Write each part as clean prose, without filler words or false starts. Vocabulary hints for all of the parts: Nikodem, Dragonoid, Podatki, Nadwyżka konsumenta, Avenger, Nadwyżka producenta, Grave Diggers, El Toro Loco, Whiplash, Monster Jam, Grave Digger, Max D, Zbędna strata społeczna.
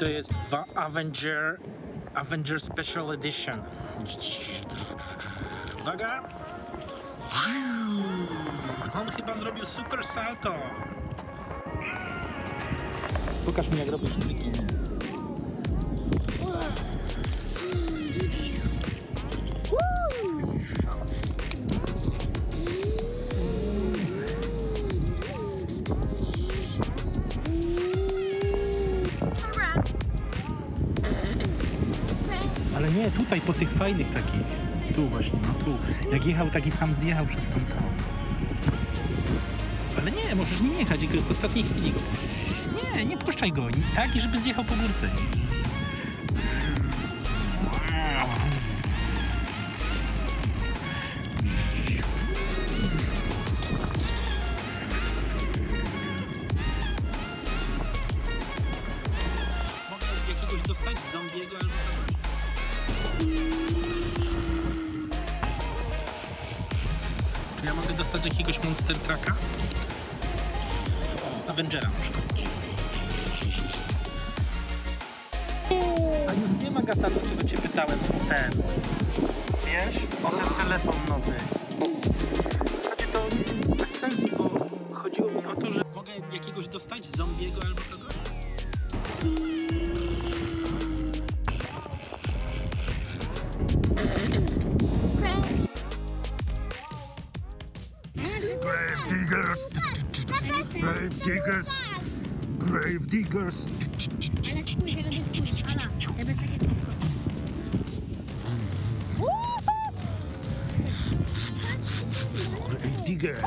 to jest Avenger Special Edition. Uwaga! On chyba zrobił super salto. Pokaż mi, jak robisz triki. Ale nie, tutaj po tych fajnych takich. Tu właśnie, no tu. Jak jechał, taki sam zjechał przez tą tam. Ale nie, możesz nim jechać, w ostatniej chwili go. Nie, nie puszczaj go, tak, i żeby zjechał po górce. Ja mogę dostać jakiegoś Monster Trucka? Avengera na przykład. A już nie ma gata, do czego cię pytałem o ten. Wiesz? O ten telefon nowy. W zasadzie to bez sensu, bo chodziło mi o to, że mogę jakiegoś dostać zombiego albo kogoś? Grave Diggers! Grave Diggers! Grave Diggers! Ale spójrz, ja będę spójrz. Ala, ja będę takie blisko. Grave Diggers!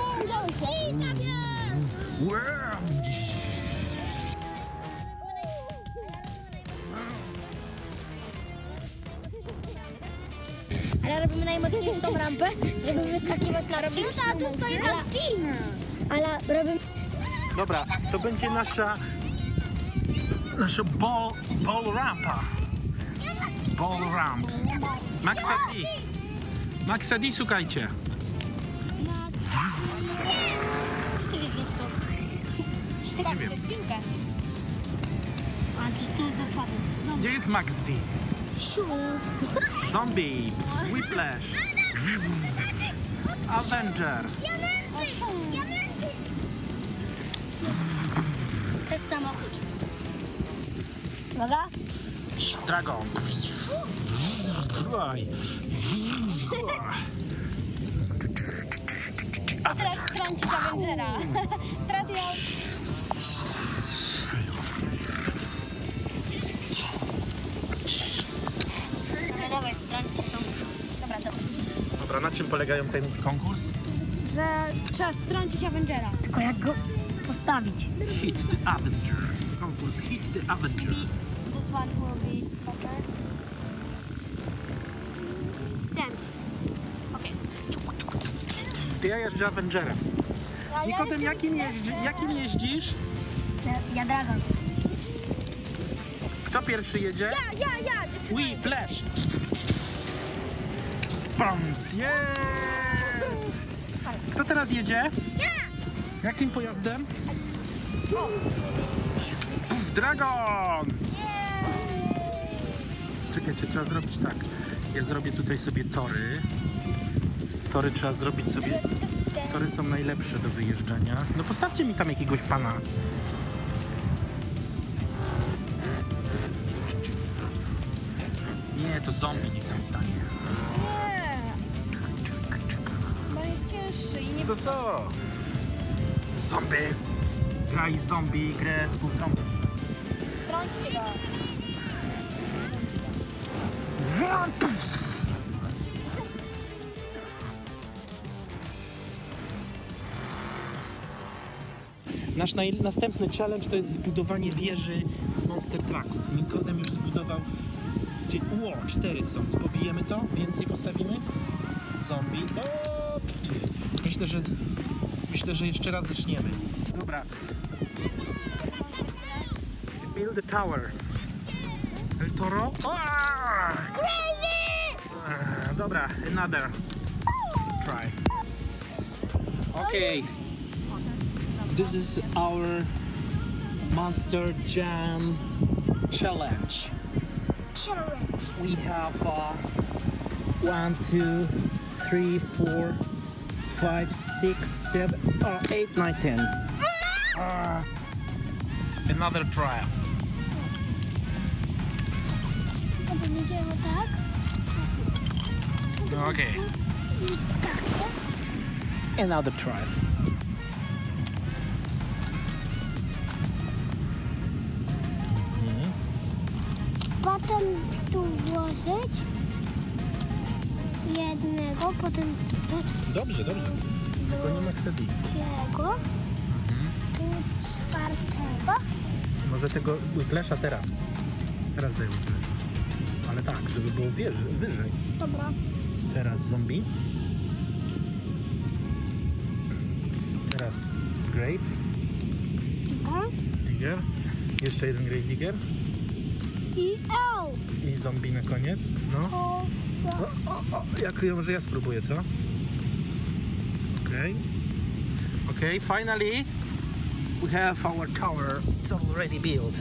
Ale robimy najmocniejszą rampę, żeby wyskakiwać na robić. Ale robimy... Dobra, to będzie nasza ball rampa. Ball ramp. Max D, szukajcie. Nie wiem. Gdzie jest Max D? Zombie, Whiplash, Avenger. To jest samochód. Uwaga. Dragon. A teraz kręcić Avengera. Teraz ja... Dobra, na czym polegają ten konkurs? Że trzeba strącić Avengera. Tylko jak go postawić? Hit the Avenger. Konkurs Hit the Avenger. This one will be better. Stand. Okej. Okay. Ja jeżdżę Avengerem. Nikodem, jakim jeździsz? Ja Dragon. Kto pierwszy jedzie? Ja, dziewczyna. Whiplash. Jest! Kto teraz jedzie? Ja! Jakim pojazdem? O! Puff, Dragon! Yeah. Czekajcie, trzeba zrobić tak. Ja zrobię tutaj sobie tory. Tory trzeba zrobić sobie... Tory są najlepsze do wyjeżdżania. No postawcie mi tam jakiegoś pana. Nie, to zombie niech tam stanie. To co? Zombie! Graj zombie, grę z bułką. Strąćcie go! Nasz następny challenge to jest zbudowanie wieży z Monster Trucków. Nikodem już zbudował... Ło, 4 są. Pobijemy to? Więcej postawimy? Zombie. Myślę, że jeszcze raz zaczniemy. Dobra. Build the tower. El Toro. Crazy! Dobra, another. Try. Okay. This is our Monster Jam challenge. We have 1, 2, 3, 4, 5, 6, 7, 8, 9, 10. Another trial. Okay. Another trial. Potem tu włożyć jednego, potem tu... Dobrze, dobrze. Tylko nie Max D. Drugiego. Tu czwartego. Może tego Whiplasha teraz. Teraz daję Whiplash. Ale tak, żeby było wyżej. Dobra. Teraz zombie. Teraz Grave Digger. Jeszcze jeden Grave Digger. I au! I zombie na koniec, no. Może ja spróbuję, co? Okej. Okej, finally we have our tower. It's already built.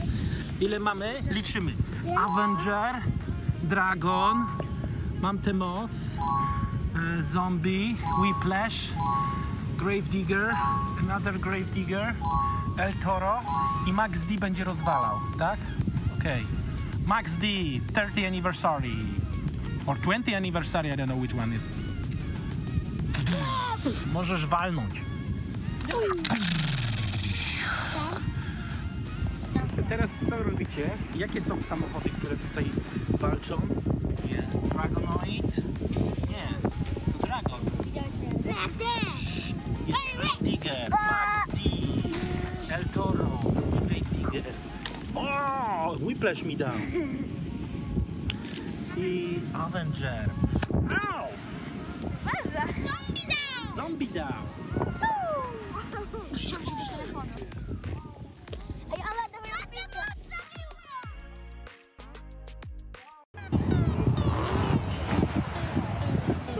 Ile mamy? Liczymy. Avenger, Dragon, Mam tę moc, Zombie, Whiplash, Grave Digger, another Grave Digger, El Toro i Max D będzie rozwalał, tak? Okej. Max D, 30th anniversary, or 20th anniversary, I don't know which one is. Możesz walnąć. Teraz co robicie? Jakie są samochody, które tutaj walczą? Jest Dragonoid. Nie, to Dragon. Jest Digger, Max D, El Toro, Digger. O, Whiplash mi dał. I Avenger. Au! Zombie dał! Zombie dał!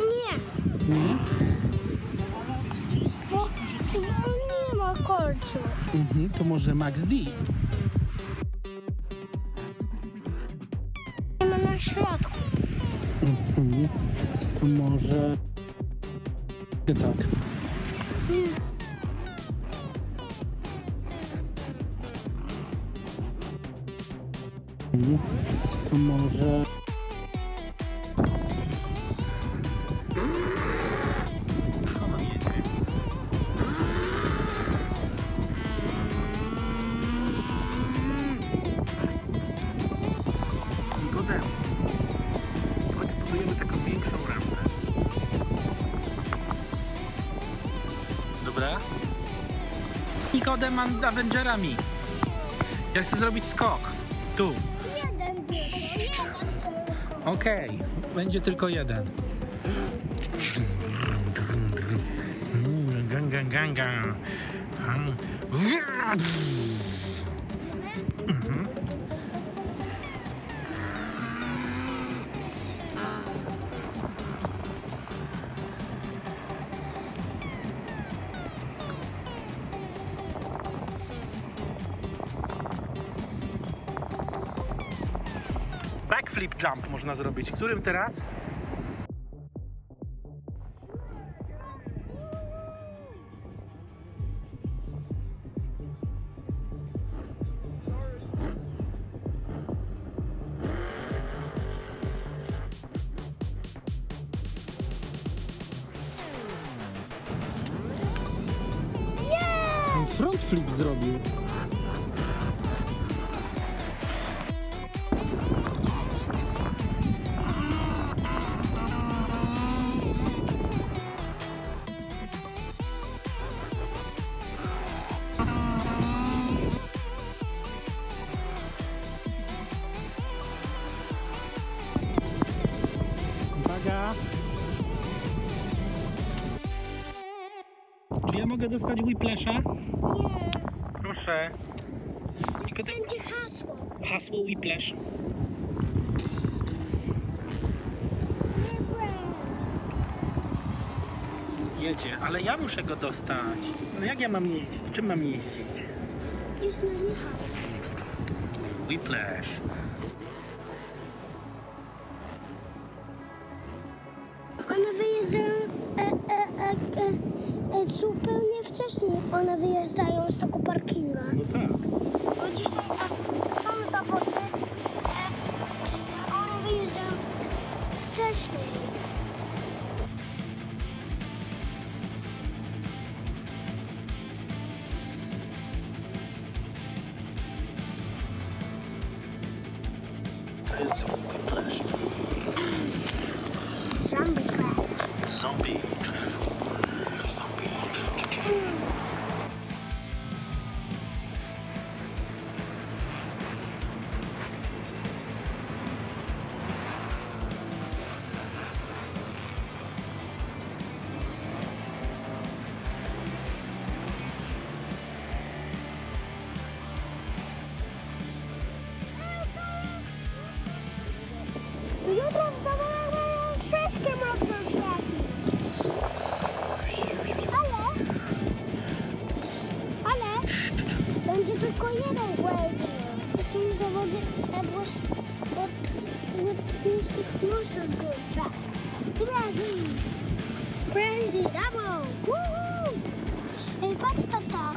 Nie. Nie? Bo nie ma kolczu. To może Max D. Na środku. Może... tak. Może... Nikodem nad Avengerami. Ja chcę zrobić skok. Tu. Okej, będzie tylko jeden. Flip jump można zrobić. Którym teraz? Yeah! Front flip zrobił. Czy ja mogę dostać Whiplasha? Nie. Proszę. Będzie hasło. Hasło Whiplash. Jedzie, ale ja muszę go dostać. No jak ja mam jeździć? Czym mam jeździć? Już najechać. Whiplash. One wyjeżdżają zupełnie wcześniej. One wyjeżdżają z tego parkinga. No tak. Bo dzisiaj są zawody, one wyjeżdżają wcześniej.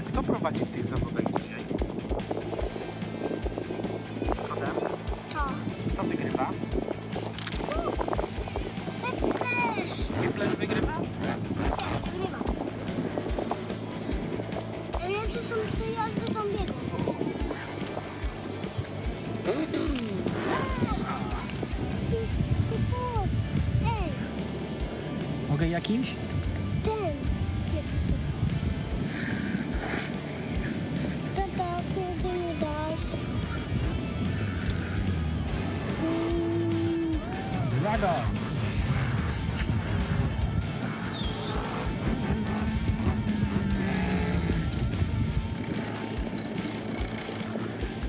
Kto prowadzi w tych zawodach dzisiaj? Nikodem? Kto? Kto wygrywa? Whiplash! Whiplash wygrywa? Whiplash wygrywa. Najlepsze są przejazdy zombiego. Mogę jakimś?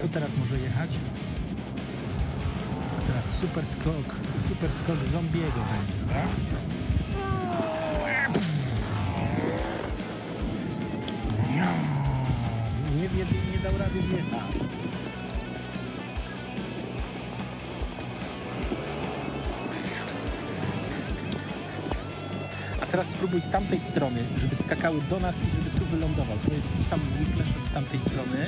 Kto teraz może jechać? Teraz super skok zombiego będzie, tak? Nie dał rady wjechać. Teraz spróbuj z tamtej strony, żeby skakały do nas i żeby tu wylądował. To jest gdzieś tam Whiplashem z tamtej strony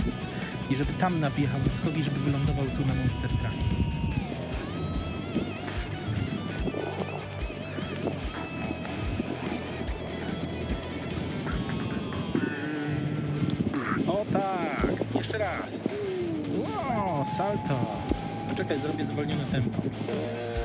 i żeby tam nawjechał na skoki, żeby wylądował tu na Monster Trucki. O tak! Jeszcze raz! Wow, salto! Poczekaj, zrobię zwolnione tempo.